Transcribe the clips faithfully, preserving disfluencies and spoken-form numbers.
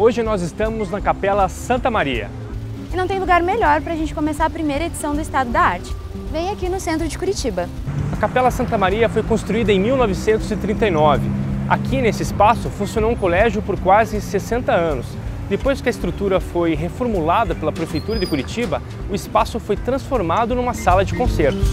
Hoje nós estamos na Capela Santa Maria. E não tem lugar melhor para a gente começar a primeira edição do Estado da Arte. Vem aqui no centro de Curitiba. A Capela Santa Maria foi construída em mil novecentos e trinta e nove. Aqui nesse espaço funcionou um colégio por quase sessenta anos. Depois que a estrutura foi reformulada pela Prefeitura de Curitiba, o espaço foi transformado numa sala de concertos.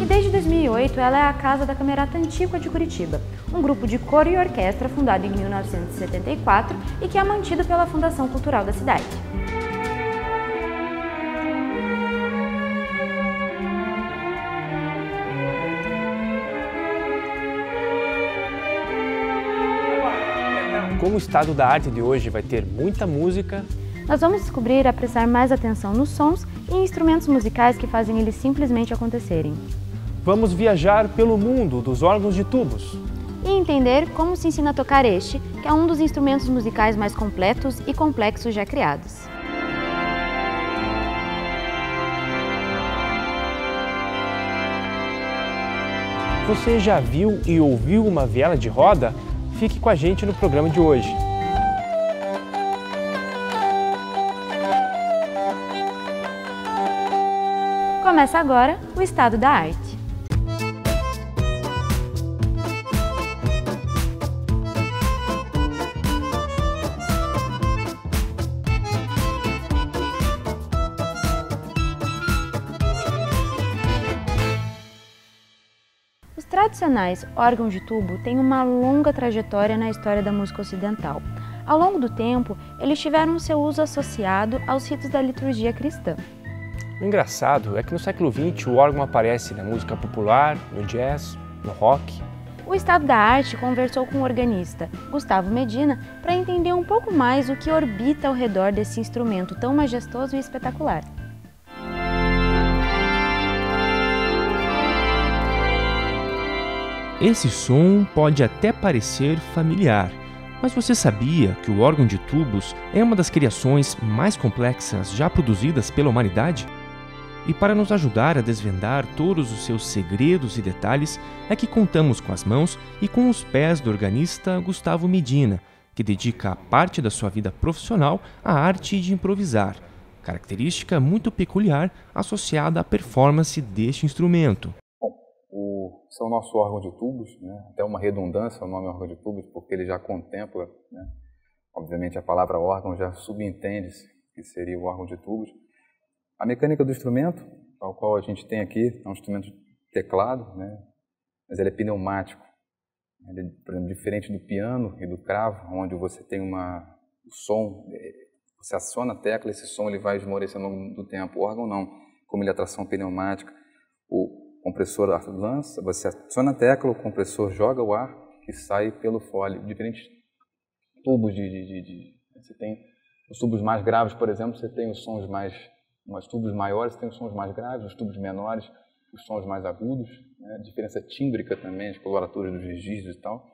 E desde dois mil e oito, ela é a casa da Camerata Antigua de Curitiba, um grupo de coro e orquestra fundado em mil novecentos e setenta e quatro e que é mantido pela Fundação Cultural da Cidade. Como o Estado da Arte de hoje vai ter muita música, nós vamos descobrir a prestar mais atenção nos sons e instrumentos musicais que fazem eles simplesmente acontecerem. Vamos viajar pelo mundo dos órgãos de tubos e entender como se ensina a tocar este, que é um dos instrumentos musicais mais completos e complexos já criados. Você já viu e ouviu uma viela de roda? Fique com a gente no programa de hoje. Começa agora o Estado da Arte. Os tradicionais órgãos de tubo têm uma longa trajetória na história da música ocidental. Ao longo do tempo, eles tiveram seu uso associado aos ritos da liturgia cristã. O engraçado é que no século vinte o órgão aparece na música popular, no jazz, no rock. O Estado da Arte conversou com o organista Gustavo Medina para entender um pouco mais o que orbita ao redor desse instrumento tão majestoso e espetacular. Esse som pode até parecer familiar, mas você sabia que o órgão de tubos é uma das criações mais complexas já produzidas pela humanidade? E para nos ajudar a desvendar todos os seus segredos e detalhes, é que contamos com as mãos e com os pés do organista Gustavo Medina, que dedica parte da sua vida profissional à arte de improvisar, característica muito peculiar associada à performance deste instrumento. O, são nosso órgão de tubos, né? Até uma redundância o nome órgão de tubos, porque ele já contempla, né? Obviamente a palavra órgão já subentende-se que seria o órgão de tubos. A mecânica do instrumento, ao qual a gente tem aqui, é um instrumento de teclado, né? Mas ele é pneumático. Ele é, por exemplo, diferente do piano e do cravo, onde você tem uma, o som, você aciona a tecla e esse som ele vai esmorecendo ao longo do tempo. O órgão não, como ele é tração pneumática, o compressor lança, você aciona a tecla, o compressor joga o ar e sai pelo fole. Diferentes tubos de, de, de, de... Você tem os tubos mais graves, por exemplo, você tem os sons mais... Os tubos maiores, você tem os sons mais graves, os tubos menores, os sons mais agudos, né? A diferença tímbrica também, as coloraturas dos registros e tal.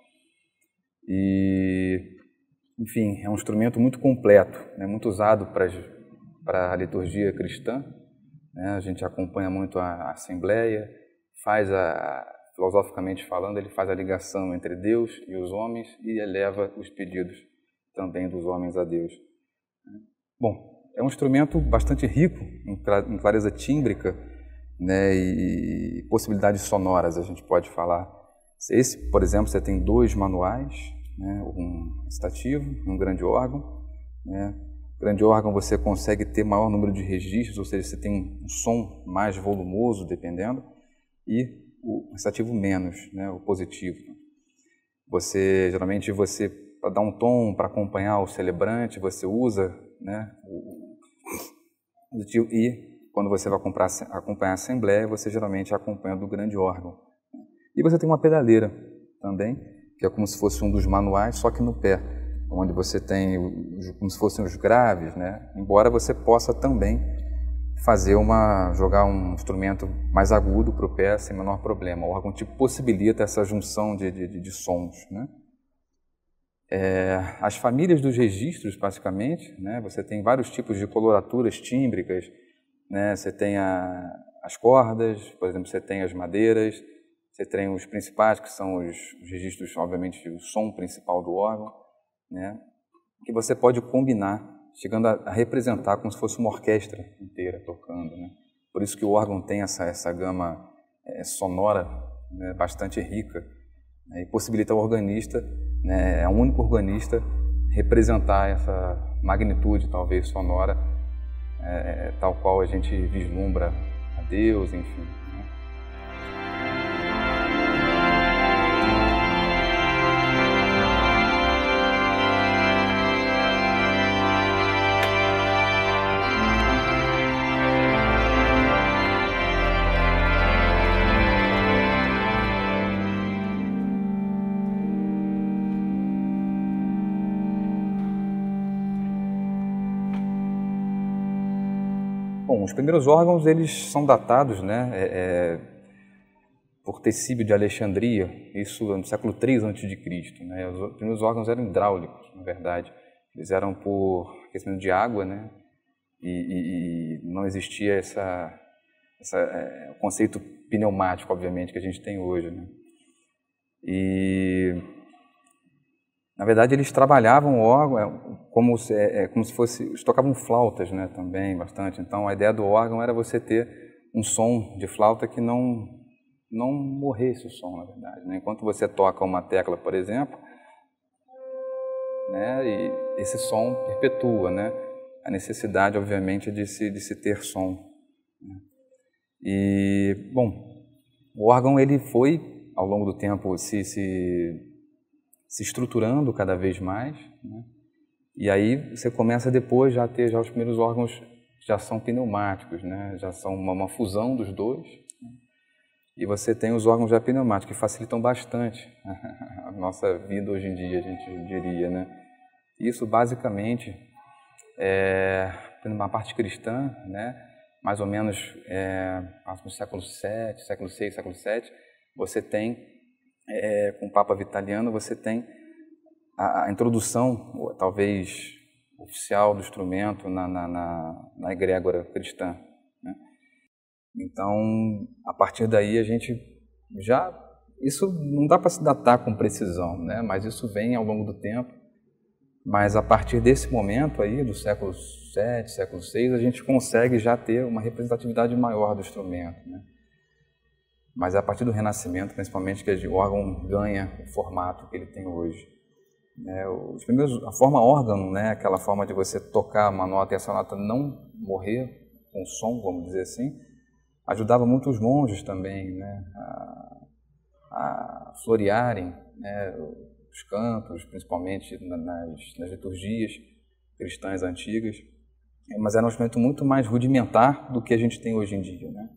E, enfim, é um instrumento muito completo, né? Muito usado para, para a liturgia cristã. A gente acompanha muito a Assembleia, faz a, filosoficamente falando, ele faz a ligação entre Deus e os homens e eleva os pedidos também dos homens a Deus. Bom, é um instrumento bastante rico em clareza tímbrica, né, e possibilidades sonoras, a gente pode falar. Esse, por exemplo, você tem dois manuais, né, um estativo e um grande órgão, né. Grande órgão você consegue ter maior número de registros, ou seja, você tem um som mais volumoso, dependendo, e o restativo menos, né, o positivo. Você, geralmente, você para dar um tom, para acompanhar o celebrante, você usa, né, o positivo, e quando você vai comprar, acompanhar a assembleia, você geralmente acompanha do grande órgão. E você tem uma pedaleira também, que é como se fosse um dos manuais, só que no pé, onde você tem como se fossem os graves, né? Embora você possa também fazer uma, jogar um instrumento mais agudo para o pé sem o menor problema. O órgão te possibilita essa junção de, de, de sons, né? É, as famílias dos registros, basicamente, né? Você tem vários tipos de coloraturas tímbricas, né? Você tem a, as cordas, por exemplo, você tem as madeiras, você tem os principais, que são os, os registros, obviamente, o som principal do órgão, né? Que você pode combinar, chegando a, a representar como se fosse uma orquestra inteira tocando, né? Por isso que o órgão tem essa, essa gama é, sonora, né, bastante rica, né, e possibilita ao organista, né, é o único organista, representar essa magnitude, talvez, sonora, é, tal qual a gente vislumbra a Deus, enfim. Os primeiros órgãos, eles são datados, né, é, é, por Tecíbio de Alexandria, isso no século três antes de Cristo, né? Os primeiros órgãos eram hidráulicos, na verdade. Eles eram por aquecimento de água, né? E, e, e não existia essa, essa é, conceito pneumático, obviamente, que a gente tem hoje, né? E, na verdade, eles trabalhavam o órgão como se, é, como se fosse... Eles tocavam flautas, né, também, bastante. Então, a ideia do órgão era você ter um som de flauta que não, não morresse o som, na verdade, né? Enquanto você toca uma tecla, por exemplo, né, e esse som perpetua, né? A necessidade, obviamente, de se, de se ter som, né? E, bom, o órgão, ele foi, ao longo do tempo, se... se se estruturando cada vez mais, né? E aí você começa depois já a ter já os primeiros órgãos já são pneumáticos, né? Já são uma, uma fusão dos dois, né? E você tem os órgãos já pneumáticos que facilitam bastante a nossa vida hoje em dia, a gente diria, né? Isso basicamente é uma parte cristã, né? Mais ou menos é, no século sete, século seis, século sete, você tem É, com o Papa Vitaliano, você tem a, a introdução, ou, talvez, oficial do instrumento na, na, na, na egrégora cristã, né? Então, a partir daí, a gente já... Isso não dá para se datar com precisão, né? Mas isso vem ao longo do tempo. Mas a partir desse momento aí, do século sete, século seis, a gente consegue já ter uma representatividade maior do instrumento, né? Mas é a partir do Renascimento, principalmente, que o órgão ganha o formato que ele tem hoje. É, os primeiros, a forma órgão, né, aquela forma de você tocar uma nota e essa nota não morrer com som, vamos dizer assim, ajudava muito os monges também, né, a, a florearem, né, os cantos, principalmente nas, nas liturgias cristãs antigas. Mas era um instrumento muito mais rudimentar do que a gente tem hoje em dia, né?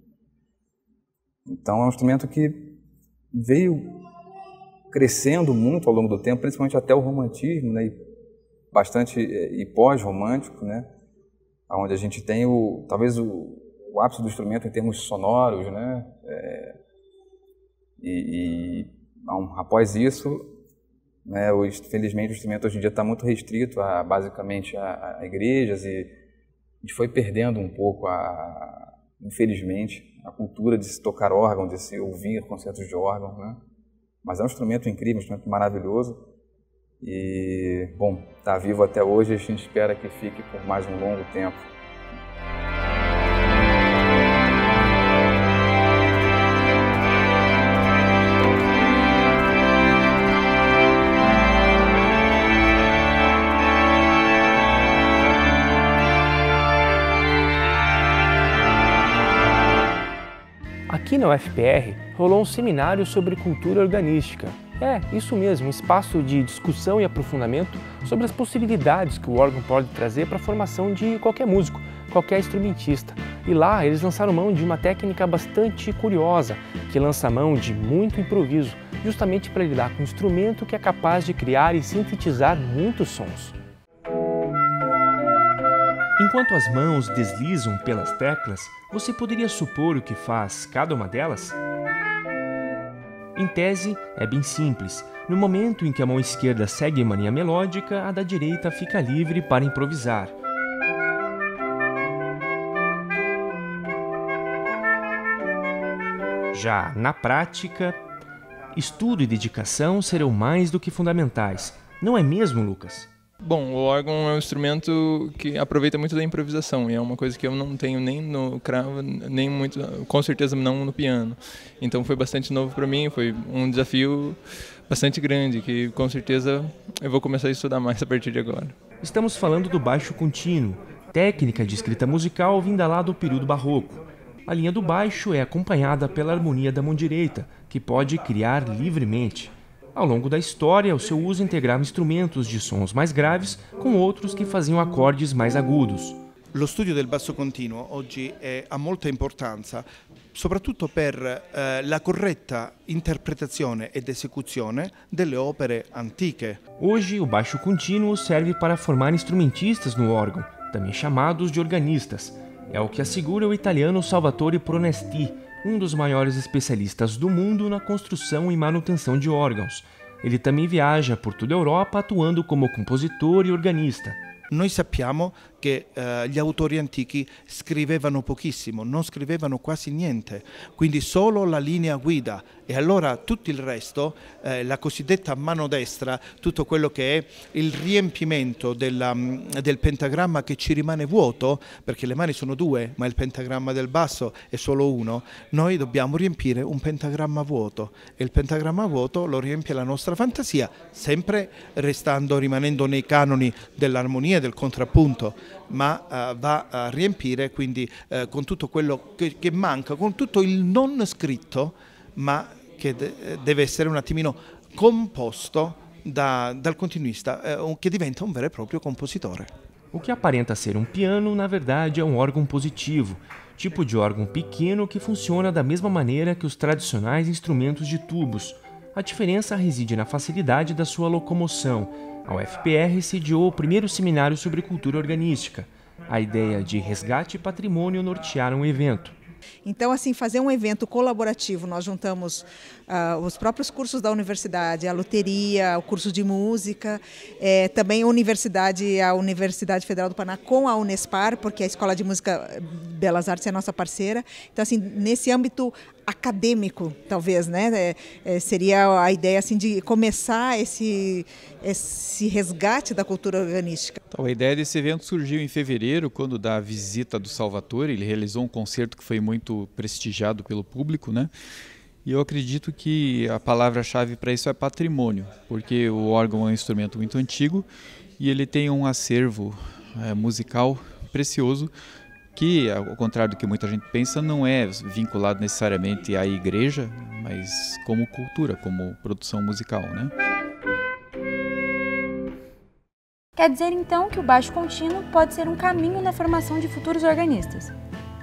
Então, é um instrumento que veio crescendo muito ao longo do tempo, principalmente até o romantismo, né, e bastante e pós-romântico, né, onde a gente tem o, talvez o, o ápice do instrumento em termos sonoros, né, é, e, e bom, após isso, né, o, infelizmente o instrumento hoje em dia está muito restrito a, basicamente a, a igrejas, e a gente foi perdendo um pouco a infelizmente, a cultura de se tocar órgão, de se ouvir concertos de órgão, né? Mas é um instrumento incrível, um instrumento maravilhoso. E, bom, está vivo até hoje, a gente espera que fique por mais um longo tempo. Aqui na U F P R rolou um seminário sobre cultura organística. É, isso mesmo, um espaço de discussão e aprofundamento sobre as possibilidades que o órgão pode trazer para a formação de qualquer músico, qualquer instrumentista. E lá eles lançaram mão de uma técnica bastante curiosa, que lança mão de muito improviso, justamente para lidar com um instrumento que é capaz de criar e sintetizar muitos sons. Enquanto as mãos deslizam pelas teclas, você poderia supor o que faz cada uma delas? Em tese, é bem simples. No momento em que a mão esquerda segue em mania melódica, a da direita fica livre para improvisar. Já na prática, estudo e dedicação serão mais do que fundamentais. Não é mesmo, Lucas? Bom, o órgão é um instrumento que aproveita muito da improvisação e é uma coisa que eu não tenho nem no cravo, nem muito, com certeza não no piano. Então foi bastante novo para mim, foi um desafio bastante grande que com certeza eu vou começar a estudar mais a partir de agora. Estamos falando do baixo contínuo, técnica de escrita musical vinda lá do período barroco. A linha do baixo é acompanhada pela harmonia da mão direita, que pode criar livremente. Ao longo da história, o seu uso integrava instrumentos de sons mais graves com outros que faziam acordes mais agudos. Lo studio del basso continuo oggi è, ha molta importanza, soprattutto per eh, la corretta interpretazione ed esecuzione delle opere antiche. Hoje, o baixo contínuo serve para formar instrumentistas no órgão, também chamados de organistas. É o que assegura o italiano Salvatore Pronesti, um dos maiores especialistas do mundo na construção e manutenção de órgãos. Ele também viaja por toda a Europa atuando como compositor e organista. Nós sappiamo que uh, gli autori antichi scrivevano pochissimo, non scrivevano quasi niente, quindi solo la linea guida e allora tutto il resto, eh, la cosiddetta mano destra, tutto quello che è il riempimento della, del pentagramma che ci rimane vuoto, perché le mani sono due, ma il pentagramma del basso è solo uno, noi dobbiamo riempire un pentagramma vuoto e il pentagramma vuoto lo riempie la nostra fantasia, sempre restando, rimanendo nei canoni dell'armonia e del contrappunto. Ma uh, va a riempire quindi uh, con tutto quello che, che manca, con tutto il non scritto, ma che de deve essere un attimino composto da, dal continuista, uh, che diventa un vero e proprio compositore. O que aparenta ser um piano, na verdade, é um órgão positivo, tipo de órgão pequeno que funciona da mesma maneira que os tradicionais instrumentos de tubos. A diferença reside na facilidade da sua locomoção. A U F P R sediou o primeiro seminário sobre cultura organística. A ideia de resgate e patrimônio nortearam o evento. Então, assim, fazer um evento colaborativo, nós juntamos uh, os próprios cursos da universidade, a loteria, o curso de música, eh, também a universidade, a Universidade Federal do Paraná com a Unespar, porque a Escola de Música Belas Artes é a nossa parceira. Então, assim, nesse âmbito acadêmico, talvez, né, é, seria a ideia assim de começar esse, esse resgate da cultura organística. Então, a ideia desse evento surgiu em fevereiro, quando da visita do Salvatore, ele realizou um concerto que foi muito prestigiado pelo público, né? E eu acredito que a palavra-chave para isso é patrimônio, porque o órgão é um instrumento muito antigo e ele tem um acervo é, musical precioso que, ao contrário do que muita gente pensa, não é vinculado necessariamente à igreja, mas como cultura, como produção musical, né? Quer dizer, então, que o baixo contínuo pode ser um caminho na formação de futuros organistas.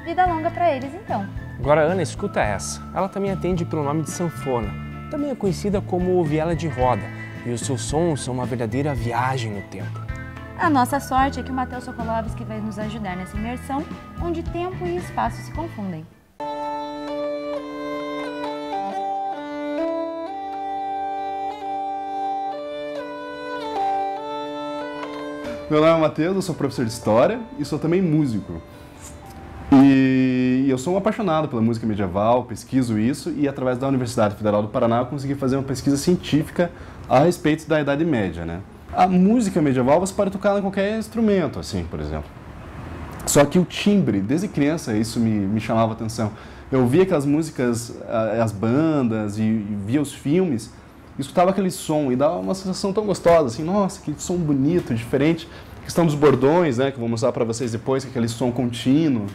Vida longa para eles, então. Agora, Ana, escuta essa. Ela também atende pelo nome de sanfona. Também é conhecida como Viela de Roda, e os seus sons são uma verdadeira viagem no tempo. A nossa sorte é que o Matheus Sokolovski vai nos ajudar nessa imersão, onde tempo e espaço se confundem. Meu nome é Matheus, eu sou professor de História e sou também músico. E eu sou um apaixonado pela música medieval, pesquiso isso e através da Universidade Federal do Paraná eu consegui fazer uma pesquisa científica a respeito da Idade Média, né? A música medieval você pode tocar em qualquer instrumento, assim, por exemplo. Só que o timbre, desde criança, isso me, me chamava a atenção. Eu via aquelas músicas, as bandas, e, e via os filmes, escutava aquele som e dava uma sensação tão gostosa, assim, nossa, que som bonito, diferente. A questão dos bordões, né, que eu vou mostrar para vocês depois, que é aquele som contínuo.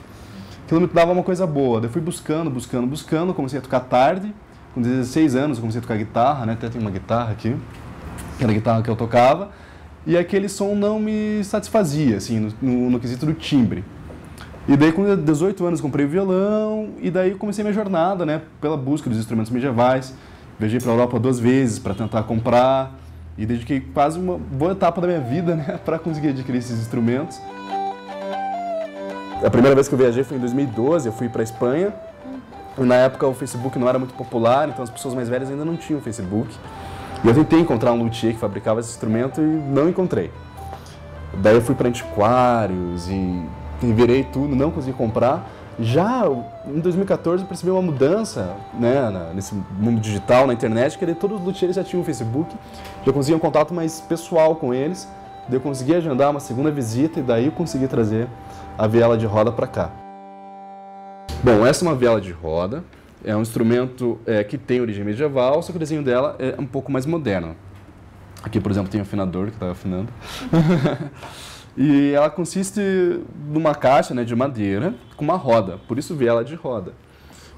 Aquilo me dava uma coisa boa. Daí eu fui buscando, buscando, buscando, comecei a tocar tarde. Com dezesseis anos eu comecei a tocar guitarra, né, até tem uma guitarra aqui. Que era a guitarra que eu tocava, e aquele som não me satisfazia, assim, no, no, no quesito do timbre. E daí, com dezoito anos, comprei o violão, e daí comecei minha jornada, né, pela busca dos instrumentos medievais. Viajei para a Europa duas vezes para tentar comprar, e dediquei quase uma boa etapa da minha vida, né, para conseguir adquirir esses instrumentos. A primeira vez que eu viajei foi em dois mil e doze, eu fui para a Espanha. Na época o Facebook não era muito popular, então as pessoas mais velhas ainda não tinham Facebook. E eu tentei encontrar um luthier que fabricava esse instrumento e não encontrei. Daí eu fui para antiquários e virei tudo, não consegui comprar. Já em dois mil e quatorze eu percebi uma mudança, né, na, nesse mundo digital, na internet, que todos os luthiers já tinham o Facebook, já conseguia um contato mais pessoal com eles, daí eu consegui agendar uma segunda visita e daí eu consegui trazer a viela de roda para cá. Bom, essa é uma viela de roda, é um instrumento é, que tem origem medieval, só que o desenho dela é um pouco mais moderno. Aqui, por exemplo, tem um afinador que está afinando. E ela consiste numa caixa, né, de madeira com uma roda, por isso viela de roda.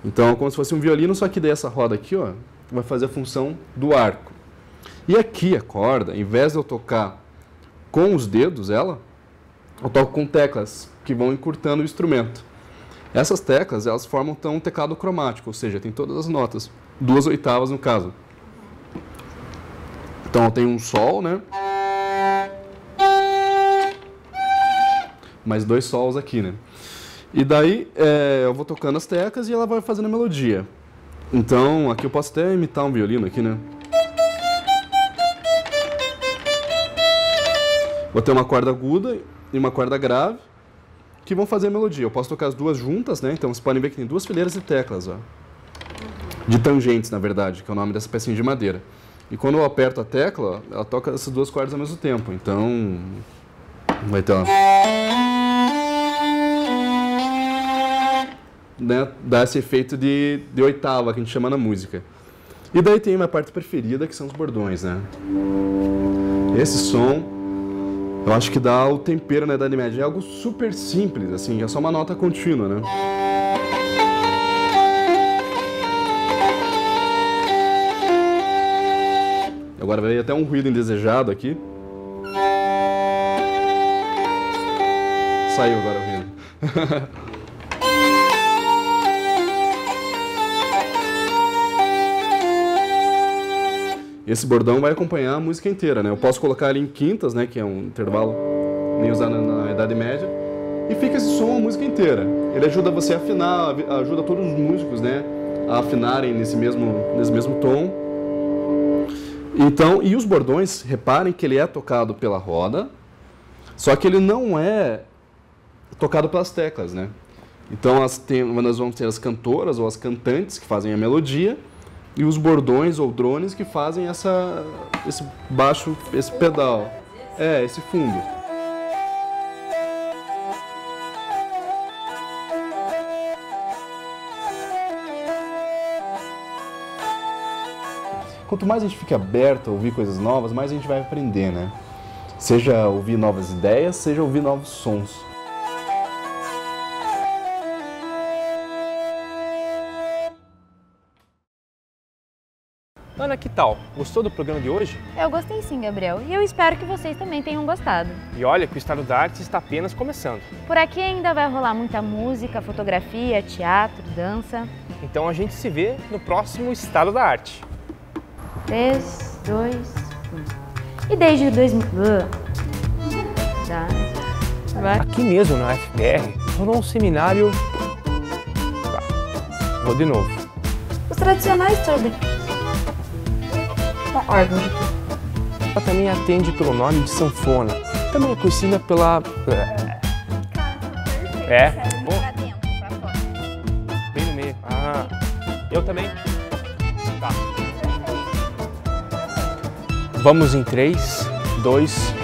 Então é como se fosse um violino, só que daí essa roda aqui, ó, vai fazer a função do arco. E aqui a corda, em vez de eu tocar com os dedos ela, eu toco com teclas que vão encurtando o instrumento. Essas teclas, elas formam então um teclado cromático, ou seja, tem todas as notas, duas oitavas no caso. Então tem um sol, né? Mais dois sols aqui, né? E daí é, eu vou tocando as teclas e ela vai fazendo a melodia. Então aqui eu posso até imitar um violino aqui, né? Vou ter uma corda aguda e uma corda grave que vão fazer a melodia. Eu posso tocar as duas juntas, né? Então vocês podem ver que tem duas fileiras de teclas, ó. De tangentes, na verdade, que é o nome dessa pecinha de madeira. E quando eu aperto a tecla, ó, ela toca essas duas cordas ao mesmo tempo. Então vai ter uma... Né, dá esse efeito de, de oitava que a gente chama na música. E daí tem a minha parte preferida, que são os bordões, né? Esse som, eu acho que dá o tempero, né, da Idade Média. É algo super simples, assim, é só uma nota contínua, né? Agora vai até um ruído indesejado aqui. Saiu agora o ruído. Esse bordão vai acompanhar a música inteira, né? Eu posso colocar ele em quintas, né? Que é um intervalo nem usado na, na Idade Média. E fica esse som a música inteira. Ele ajuda você a afinar, ajuda todos os músicos, né? A afinarem nesse mesmo, nesse mesmo tom. Então, e os bordões, reparem que ele é tocado pela roda, só que ele não é tocado pelas teclas, né? Então, as tem, nós vamos ter as cantoras ou as cantantes que fazem a melodia, e os bordões ou drones que fazem essa, esse baixo, esse pedal, é, esse fundo. Quanto mais a gente fica aberto a ouvir coisas novas, mais a gente vai aprender, né? Seja ouvir novas ideias, seja ouvir novos sons. Ana, que tal? Gostou do programa de hoje? Eu gostei sim, Gabriel, e eu espero que vocês também tenham gostado. E olha que o Estado da Arte está apenas começando. Por aqui ainda vai rolar muita música, fotografia, teatro, dança. Então a gente se vê no próximo Estado da Arte. três, dois, um. E desde dois mil... Tá. Aqui mesmo na U F B R rolou um seminário... Tá. Vou de novo. Os tradicionais sobre... Órgão de Tubo. Ela também atende pelo nome de sanfona. Também é conhecida pela... É? Oh. Bem no meio. Ah, eu também? Tá. Vamos em três, dois...